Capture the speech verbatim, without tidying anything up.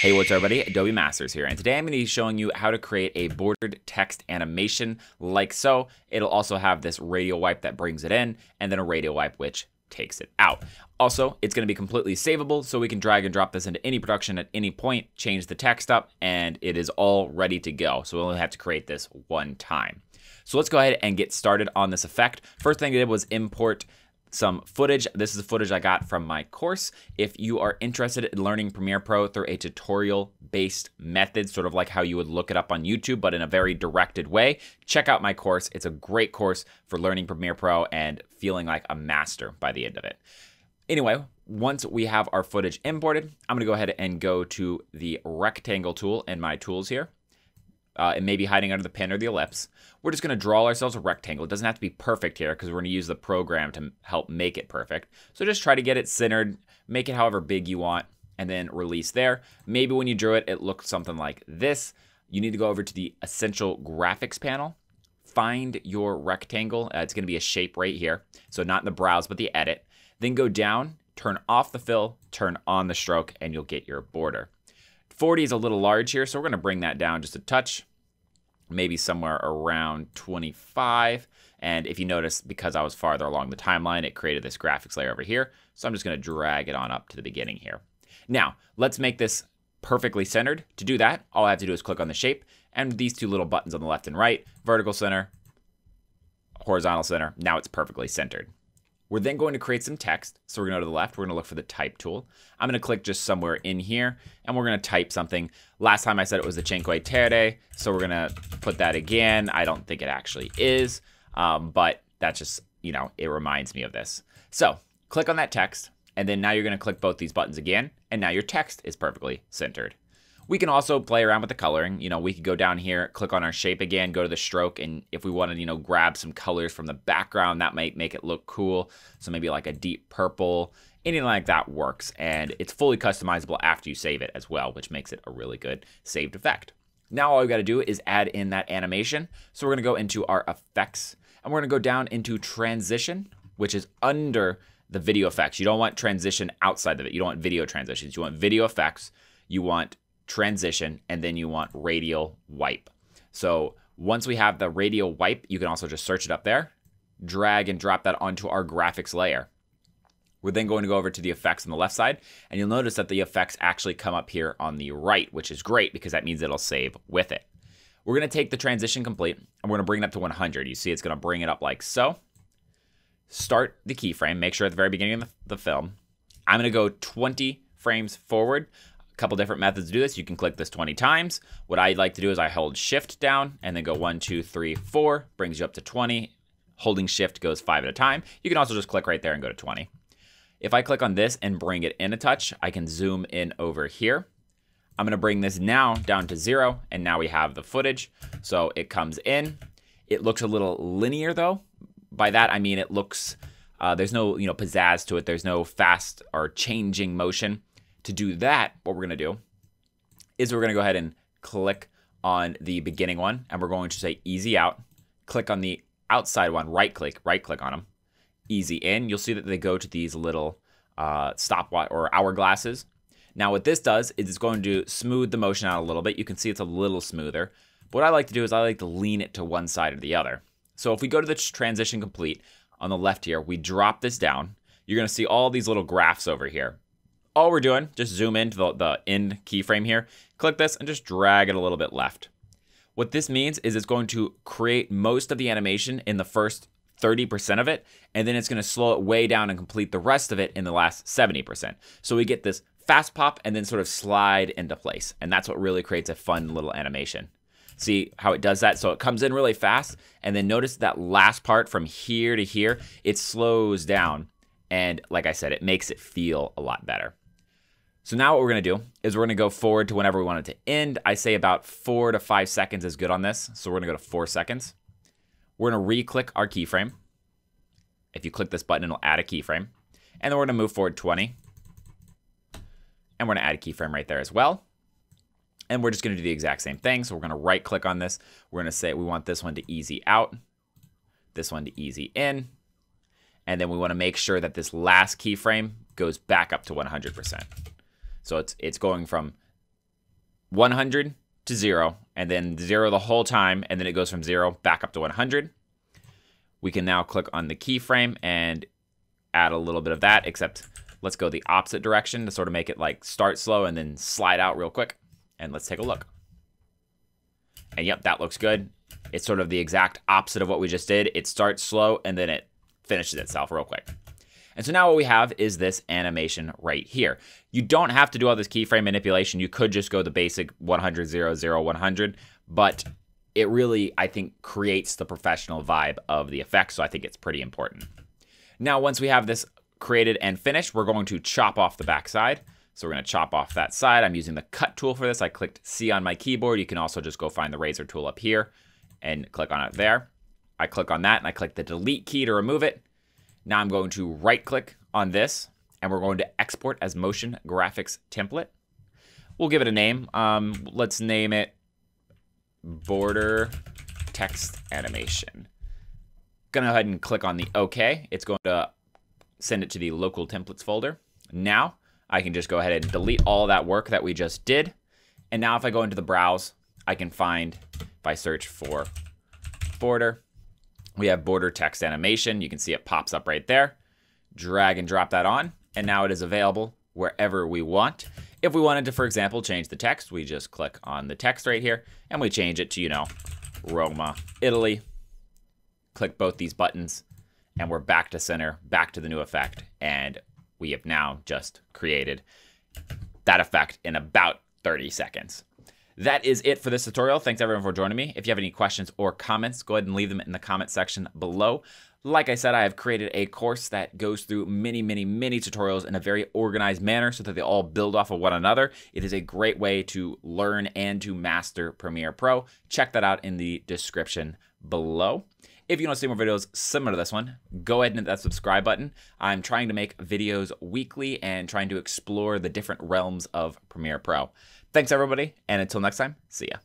Hey, what's up everybody? Adobe Masters here, and today I'm going to be showing you how to create a bordered text animation like so. It'll also have this radial wipe that brings it in, and then a radial wipe which takes it out. Also, it's going to be completely savable, so we can drag and drop this into any production at any point, change the text up, and it is all ready to go. So we only have to create this one time. So let's go ahead and get started on this effect. First thing I did was import some footage. This is the footage I got from my course. If you are interested in learning Premiere Pro through a tutorial based method, sort of like how you would look it up on YouTube, but in a very directed way, check out my course. It's a great course for learning Premiere Pro and feeling like a master by the end of it. Anyway, once we have our footage imported, I'm gonna go ahead and go to the rectangle tool in my tools here. Uh, it may be hiding under the pen or the ellipse. We're just going to draw ourselves a rectangle. It doesn't have to be perfect here because we're going to use the program to help make it perfect. So just try to get it centered, make it however big you want, and then release there. Maybe when you drew it, it looked something like this. You need to go over to the Essential Graphics panel, find your rectangle. Uh, it's going to be a shape right here. So not in the browse, but the edit. Then go down, turn off the fill, turn on the stroke, and you'll get your border. forty is a little large here, so we're going to bring that down just a touch. Maybe somewhere around twenty-five. And if you notice, because I was farther along the timeline, it created this graphics layer over here. So I'm just gonna drag it on up to the beginning here. Now, let's make this perfectly centered. To do that, all I have to do is click on the shape and these two little buttons on the left and right, vertical center, horizontal center. Now it's perfectly centered. We're then going to create some text. So we're gonna go to the left, we're gonna look for the type tool. I'm gonna click just somewhere in here and we're gonna type something. Last time I said it was the Cinque Terre, so we're gonna put that again. I don't think it actually is, um, but that's just, you know, it reminds me of this. So click on that text and then now you're gonna click both these buttons again and now your text is perfectly centered. We can also play around with the coloring. You know, we could go down here, click on our shape again, go to the stroke, and if we wanted, you know, grab some colors from the background, that might make it look cool. So maybe like a deep purple, anything like that works. And it's fully customizable after you save it as well, which makes it a really good saved effect. Now all we got to do is add in that animation. So we're going to go into our effects and we're going to go down into transition, which is under the video effects. You don't want transition outside of it. You don't want video transitions. You want video effects. You want transition, and then you want radial wipe. So once we have the radial wipe, you can also just search it up there, drag and drop that onto our graphics layer. We're then going to go over to the effects on the left side, and you'll notice that the effects actually come up here on the right, which is great because that means it'll save with it. We're going to take the transition complete, and we're going to bring it up to one hundred. You see it's going to bring it up like so. Start the keyframe, make sure at the very beginning of the film. I'm going to go twenty frames forward. Couple different methods to do this. You can click this twenty times. What I like to do is I hold shift down and then go one, two, three, four, brings you up to twenty. Holding shift goes five at a time. You can also just click right there and go to twenty. If I click on this and bring it in a touch, I can zoom in over here. I'm going to bring this now down to zero and now we have the footage. So it comes in. It looks a little linear though. By that, I mean, it looks, uh, there's no, you know, pizzazz to it. There's no fast or changing motion. To do that, what we're going to do is we're going to go ahead and click on the beginning one, and we're going to say easy out, click on the outside one, right click, right click on them, easy in. You'll see that they go to these little uh, stopwatch or hourglasses. Now what this does is it's going to smooth the motion out a little bit. You can see it's a little smoother. But what I like to do is I like to lean it to one side or the other. So if we go to the transition complete on the left here, we drop this down. You're going to see all these little graphs over here. All we're doing, just zoom into the, the end keyframe here, click this and just drag it a little bit left. What this means is it's going to create most of the animation in the first thirty percent of it, and then it's going to slow it way down and complete the rest of it in the last seventy percent. So we get this fast pop and then sort of slide into place. And that's what really creates a fun little animation. See how it does that? So it comes in really fast. And then notice that last part from here to here, it slows down. And like I said, it makes it feel a lot better. So now what we're going to do is we're going to go forward to whenever we want it to end. I say about four to five seconds is good on this. So we're going to go to four seconds. We're going to re-click our keyframe. If you click this button, it'll add a keyframe. And then we're going to move forward twenty. And we're going to add a keyframe right there as well. And we're just going to do the exact same thing. So we're going to right-click on this. We're going to say we want this one to easy out, this one to easy in. And then we want to make sure that this last keyframe goes back up to one hundred percent. So it's it's going from one hundred to zero, and then zero the whole time, and then it goes from zero back up to one hundred. We can now click on the keyframe and add a little bit of that, except let's go the opposite direction to sort of make it like start slow and then slide out real quick. And let's take a look. And yep, that looks good. It's sort of the exact opposite of what we just did. It starts slow and then it finishes itself real quick. And so now what we have is this animation right here. You don't have to do all this keyframe manipulation. You could just go the basic one hundred, zero, zero, one hundred, but it really, I think, creates the professional vibe of the effect. So I think it's pretty important. Now, once we have this created and finished, we're going to chop off the backside. So we're going to chop off that side. I'm using the cut tool for this. I clicked C on my keyboard. You can also just go find the razor tool up here and click on it there. I click on that and I click the delete key to remove it. Now I'm going to right click on this and we're going to export as Motion Graphics Template. We'll give it a name. Um, let's name it Border Text Animation. Gonna go ahead and click on the OK. It's going to send it to the local templates folder. Now I can just go ahead and delete all that work that we just did. And now if I go into the browse, I can find, if I search for border, we have border text animation. You can see it pops up right there. Drag and drop that on. And now it is available wherever we want. If we wanted to, for example, change the text, we just click on the text right here and we change it to, you know, Roma, Italy. Click both these buttons and we're back to center, back to the new effect. And we have now just created that effect in about thirty seconds. That is it for this tutorial. Thanks everyone for joining me. If you have any questions or comments, go ahead and leave them in the comment section below. Like I said, I have created a course that goes through many, many, many tutorials in a very organized manner so that they all build off of one another. It is a great way to learn and to master Premiere Pro. Check that out in the description below. If you want to see more videos similar to this one, go ahead and hit that subscribe button. I'm trying to make videos weekly and trying to explore the different realms of Premiere Pro. Thanks, everybody, and until next time, see ya.